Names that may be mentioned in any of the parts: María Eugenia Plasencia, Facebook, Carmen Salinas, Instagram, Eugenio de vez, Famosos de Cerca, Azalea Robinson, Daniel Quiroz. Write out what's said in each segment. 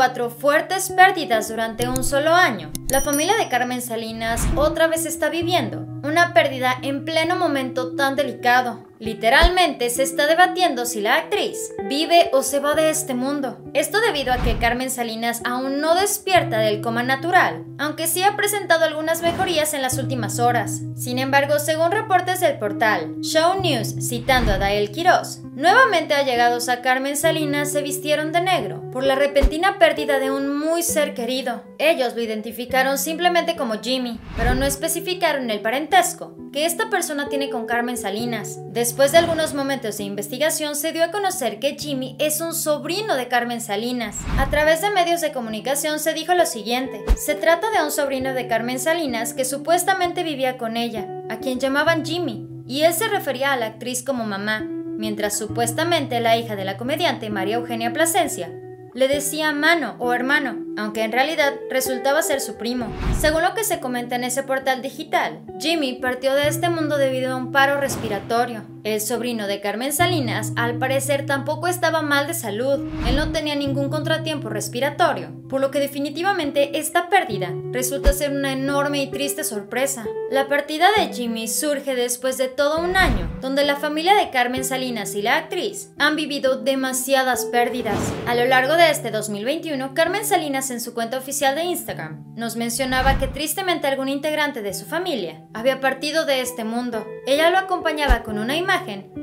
4 fuertes pérdidas durante un solo año. La familia de Carmen Salinas otra vez está viviendo una pérdida en pleno momento tan delicado. Literalmente se está debatiendo si la actriz vive o se va de este mundo. Esto debido a que Carmen Salinas aún no despierta del coma natural, aunque sí ha presentado algunas mejorías en las últimas horas. Sin embargo, según reportes del portal Show News, citando a Daniel Quiroz, nuevamente allegados a Carmen Salinas se vistieron de negro por la repentina pérdida de un muy ser querido. Ellos lo identificaron simplemente como Jimmy, pero no especificaron el parentesco que esta persona tiene con Carmen Salinas. Después de algunos momentos de investigación, se dio a conocer que Jimmy es un sobrino de Carmen Salinas. A través de medios de comunicación se dijo lo siguiente: se trata de un sobrino de Carmen Salinas que supuestamente vivía con ella, a quien llamaban Jimmy, y él se refería a la actriz como mamá, mientras supuestamente la hija de la comediante María Eugenia Plasencia le decía mano o hermano, aunque en realidad resultaba ser su primo. Según lo que se comenta en ese portal digital, Jimmy partió de este mundo debido a un paro respiratorio. El sobrino de Carmen Salinas, al parecer, tampoco estaba mal de salud. Él no tenía ningún contratiempo respiratorio, por lo que definitivamente esta pérdida resulta ser una enorme y triste sorpresa. La partida de Jimmy surge después de todo un año, donde la familia de Carmen Salinas y la actriz han vivido demasiadas pérdidas. A lo largo de este 2021, Carmen Salinas, en su cuenta oficial de Instagram, nos mencionaba que tristemente algún integrante de su familia había partido de este mundo. Ella lo acompañaba con una imagen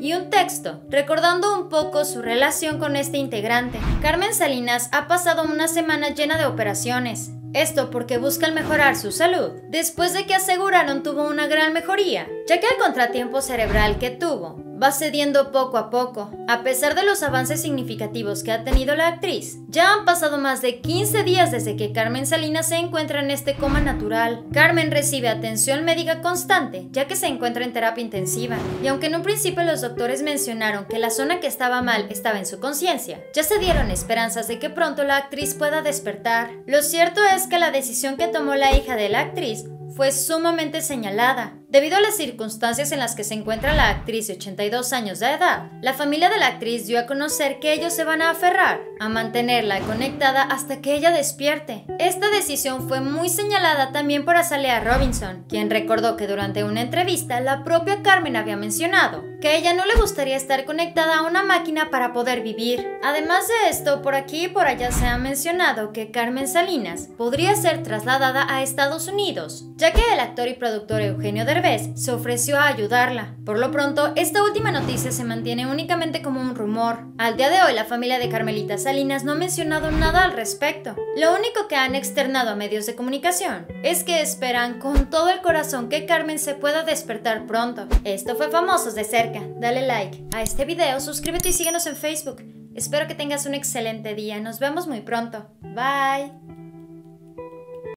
y un texto recordando un poco su relación con este integrante. Carmen Salinas ha pasado una semana llena de operaciones. Esto porque buscan mejorar su salud, después de que aseguraron tuvo una gran mejoría, ya que el contratiempo cerebral que tuvo va cediendo poco a poco. A pesar de los avances significativos que ha tenido la actriz, ya han pasado más de 15 días desde que Carmen Salinas se encuentra en este coma natural. Carmen recibe atención médica constante, ya que se encuentra en terapia intensiva, y aunque en un principio los doctores mencionaron que la zona que estaba mal estaba en su conciencia, ya se dieron esperanzas de que pronto la actriz pueda despertar. Lo cierto es que la decisión que tomó la hija de la actriz fue sumamente señalada. Debido a las circunstancias en las que se encuentra la actriz de 82 años de edad, la familia de la actriz dio a conocer que ellos se van a aferrar a mantenerla conectada hasta que ella despierte. Esta decisión fue muy señalada también por Azalea Robinson, quien recordó que durante una entrevista la propia Carmen había mencionado que a ella no le gustaría estar conectada a una máquina para poder vivir. Además de esto, por aquí y por allá se ha mencionado que Carmen Salinas podría ser trasladada a Estados Unidos, ya que el actor y productor Eugenio de vez se ofreció a ayudarla. Por lo pronto, esta última noticia se mantiene únicamente como un rumor. Al día de hoy, la familia de Carmelita Salinas no ha mencionado nada al respecto. Lo único que han externado a medios de comunicación es que esperan con todo el corazón que Carmen se pueda despertar pronto. Esto fue Famosos de Cerca. Dale like a este video, suscríbete y síguenos en Facebook. Espero que tengas un excelente día. Nos vemos muy pronto. Bye.